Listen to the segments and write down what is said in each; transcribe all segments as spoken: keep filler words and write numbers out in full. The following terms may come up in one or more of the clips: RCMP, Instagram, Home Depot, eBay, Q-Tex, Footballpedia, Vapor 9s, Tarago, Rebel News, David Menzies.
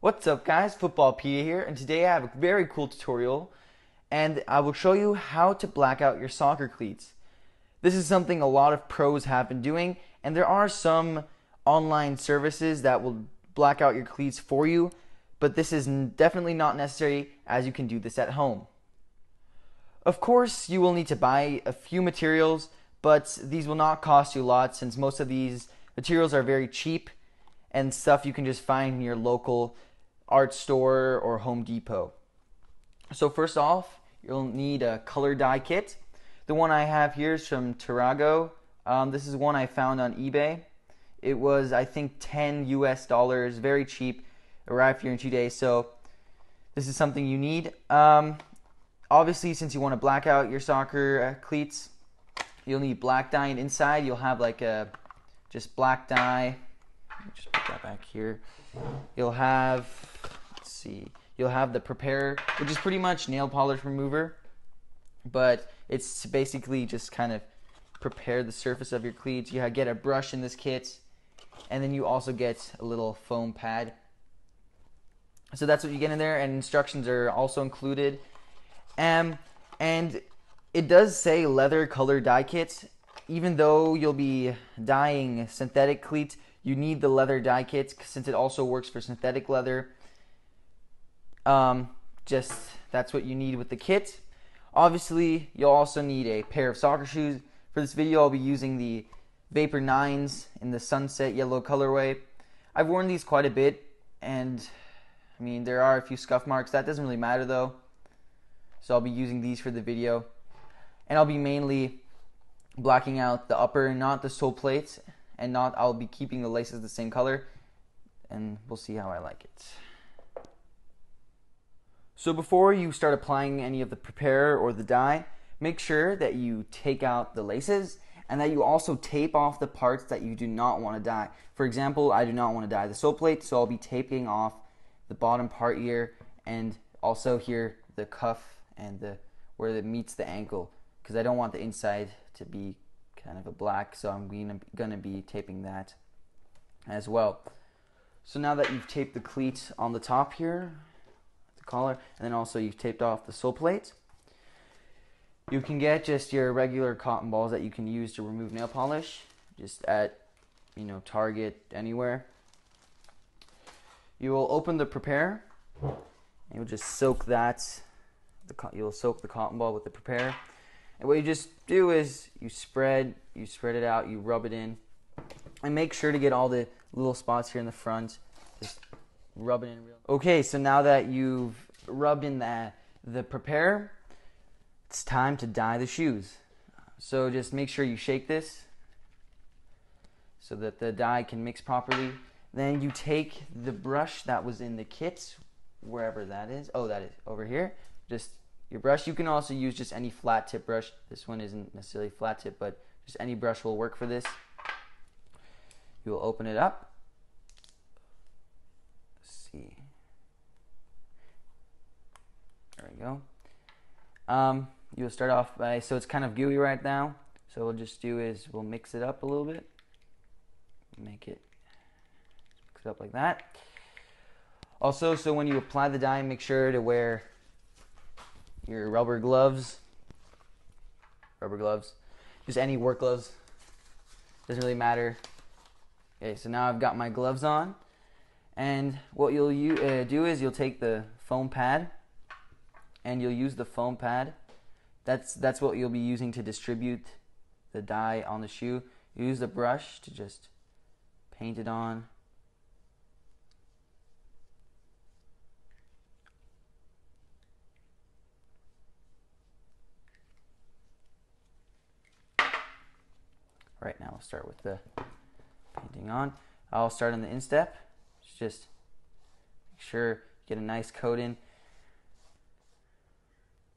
What's up guys, Footballpedia here, and today I have a very cool tutorial and I will show you how to black out your soccer cleats. This is something a lot of pros have been doing, and there are some online services that will black out your cleats for you, but this is definitely not necessary as you can do this at home. Of course you will need to buy a few materials, but these will not cost you a lot since most of these materials are very cheap and stuff you can just find in your local art store or Home Depot. So first off, you'll need a color dye kit. The one I have here is from Tarago. Um, this is one I found on eBay. It was, I think, ten U S dollars, very cheap, arrived here in two days, so this is something you need. Um, obviously, since you want to black out your soccer uh, cleats, you'll need black dye, and inside you'll have like a just black dye. Just put that back here. You'll have, let's see, you'll have the Preparer, which is pretty much nail polish remover, but it's basically just kind of prepare the surface of your cleats. You get a brush in this kit, and then you also get a little foam pad. So that's what you get in there, and instructions are also included. Um, and it does say leather color dye kit. Even though you'll be dyeing synthetic cleats, you need the leather dye kit since it also works for synthetic leather. Um, just that's what you need with the kit. Obviously, you'll also need a pair of soccer shoes. For this video, I'll be using the Vapor nines in the sunset yellow colorway. I've worn these quite a bit, and I mean, there are a few scuff marks. That doesn't really matter though. So I'll be using these for the video. And I'll be mainly blacking out the upper, not the sole plates. And not, I'll be keeping the laces the same color, and we'll see how I like it. So before you start applying any of the Preparer or the dye, make sure that you take out the laces and that you also tape off the parts that you do not want to dye. For example, I do not want to dye the sole plate, so I'll be taping off the bottom part here and also here the cuff and the where it meets the ankle, because I don't want the inside to be kind of a black, so I'm gonna, gonna be taping that as well. So now that you've taped the cleat on the top here, the collar, and then also you've taped off the sole plate, you can get just your regular cotton balls that you can use to remove nail polish, just at, you know, Target, anywhere. You will open the Preparer, and you'll just soak that, the, you'll soak the cotton ball with the Preparer. And what you just do is you spread, you spread it out, you rub it in, and make sure to get all the little spots here in the front. Just rub it in. Real. Okay, so now that you've rubbed in the, the Preparer, it's time to dye the shoes. So just make sure you shake this so that the dye can mix properly. Then you take the brush that was in the kit, wherever that is. Oh, that is over here. Just your brush, you can also use just any flat tip brush. This one isn't necessarily flat tip, but just any brush will work for this. You will open it up. Let's see. There we go. Um, you'll start off by, so it's kind of gooey right now. So what we'll just do is we'll mix it up a little bit. Make it, mix it up like that. Also, so when you apply the dye, make sure to wear your rubber gloves, rubber gloves, just any work gloves, doesn't really matter. Okay, so now I've got my gloves on, and what you'll u uh, do is you'll take the foam pad, and you'll use the foam pad. That's, that's what you'll be using to distribute the dye on the shoe. You use the brush to just paint it on. Right now, I'll start with the painting on. I'll start on the instep. Just make sure you get a nice coat in.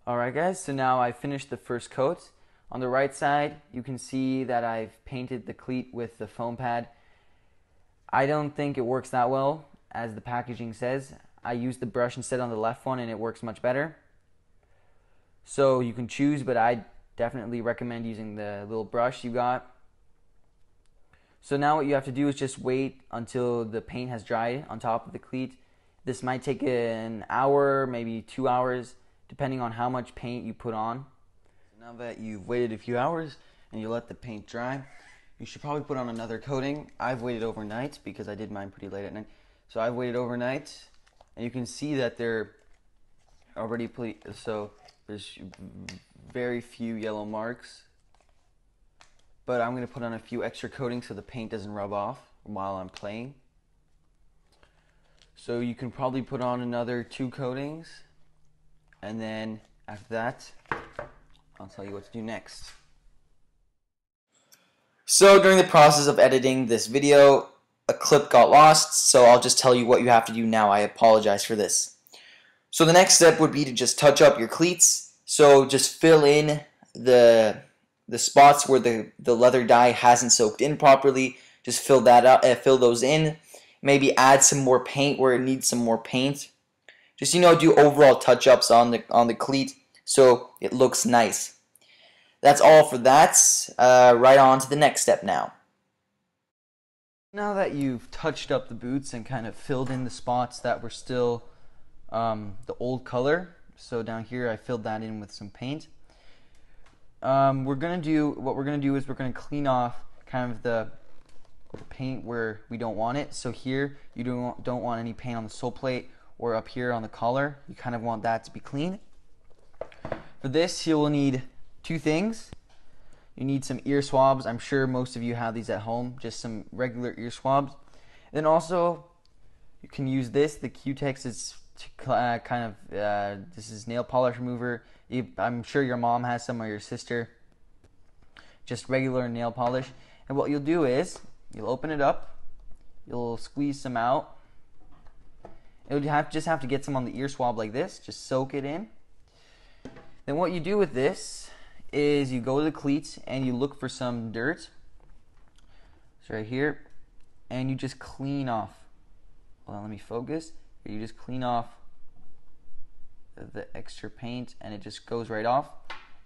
Alright guys, so now I finished the first coat. On the right side, you can see that I've painted the cleat with the foam pad. I don't think it works that well, as the packaging says. I used the brush instead on the left one, and it works much better. So you can choose, but I definitely recommend using the little brush you got. So now what you have to do is just wait until the paint has dried on top of the cleat, This might take an hour, maybe two hours, depending on how much paint you put on. Now that you've waited a few hours and you let the paint dry, you should probably put on another coating. I've waited overnight because I did mine pretty late at night. So I've waited overnight, and you can see that they're already ple- so there's very few yellow marks. But I'm going to put on a few extra coatings so the paint doesn't rub off while I'm playing. So you can probably put on another two coatings, and then after that, I'll tell you what to do next. So during the process of editing this video, a clip got lost, so I'll just tell you what you have to do now. I apologize for this. So the next step would be to just touch up your cleats. So just fill in the the spots where the the leather dye hasn't soaked in properly. Just fill that up, uh, fill those in. Maybe add some more paint where it needs some more paint. Just, you know, do overall touch-ups on the on the cleat so it looks nice. That's all for that. Uh, right on to the next step now. Now that you've touched up the boots and kind of filled in the spots that were still um, the old color, so down here I filled that in with some paint. Um, we're gonna do what we're gonna do is we're gonna clean off kind of the paint where we don't want it. So here you don't want, don't want any paint on the sole plate or up here on the collar. You kind of want that to be clean. For this, you'll need two things. You need some ear swabs. I'm sure most of you have these at home, just some regular ear swabs. And then also you can use this, the Q-Tex is uh, kind of uh, this is nail polish remover. I'm sure your mom has some, or your sister. Just regular nail polish. And what you'll do is you'll open it up, you'll squeeze some out. You'll have, just have to get some on the ear swab like this, just soak it in. Then what you do with this is you go to the cleats and you look for some dirt. It's right here. And you just clean off. Hold on, let me focus. You just clean off the extra paint and it just goes right off.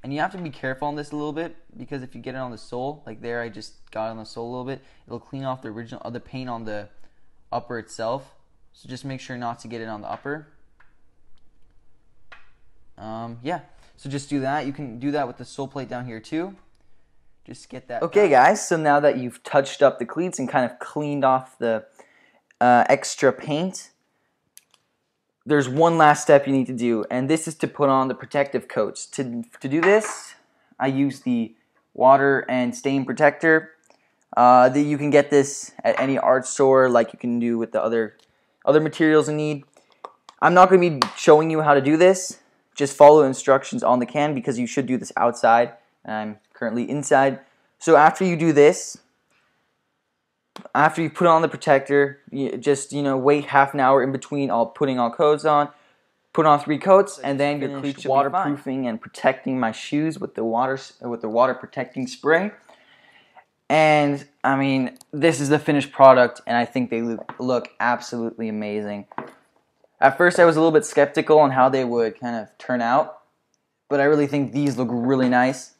And you have to be careful on this a little bit, because if you get it on the sole, like there I just got it on the sole a little bit, it'll clean off the original other paint on the upper itself. So just make sure not to get it on the upper. Um, yeah, so just do that. You can do that with the sole plate down here too. Just get that. Okay guys, so now that you've touched up the cleats and kind of cleaned off the uh, extra paint, there's one last step you need to do, and this is to put on the protective coats. To, to do this, I use the water and stain protector. Uh, that you can get this at any art store, like you can do with the other, other materials you need. I'm not going to be showing you how to do this. Just follow instructions on the can, because you should do this outside, and I'm currently inside. So after you do this, after you put on the protector, you just, you know, wait half an hour in between all putting all coats on. Put on three coats, and then your cleats waterproofing and protecting my shoes with the water with the water protecting spray. And I mean, this is the finished product, and I think they look, look absolutely amazing. At first, I was a little bit skeptical on how they would kind of turn out, but I really think these look really nice.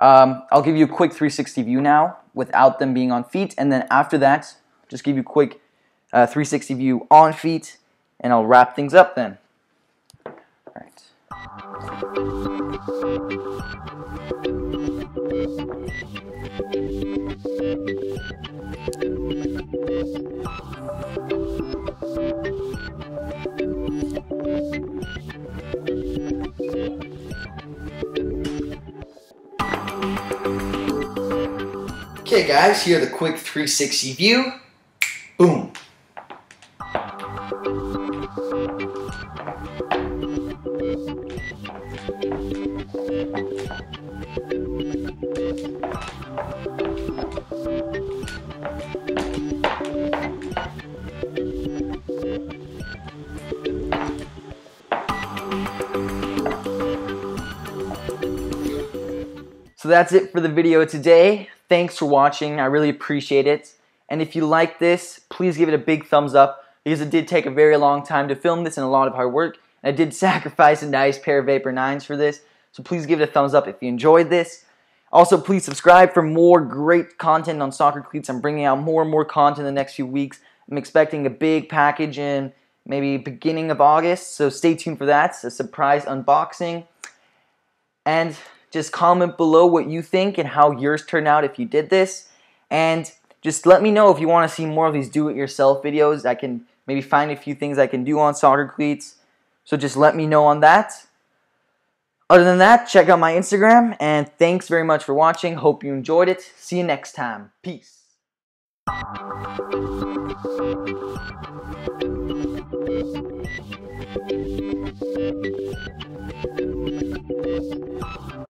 Um, I'll give you a quick three sixty view now without them being on feet, and then after that just give you a quick uh, three sixty view on feet, and I'll wrap things up then. All right. Okay guys, here are the quick three sixty view. Boom. So that's it for the video today. Thanks for watching, I really appreciate it. And if you like this, please give it a big thumbs up, because it did take a very long time to film this and a lot of hard work. And I did sacrifice a nice pair of Vapor nines for this, so please give it a thumbs up if you enjoyed this. Also, please subscribe for more great content on soccer cleats. I'm bringing out more and more content in the next few weeks. I'm expecting a big package in maybe beginning of August, so stay tuned for that. It's a surprise unboxing. And just comment below what you think and how yours turned out if you did this. And just let me know if you want to see more of these do-it-yourself videos. I can maybe find a few things I can do on solder cleats. So just let me know on that. Other than that, check out my Instagram. And thanks very much for watching. Hope you enjoyed it. See you next time. Peace.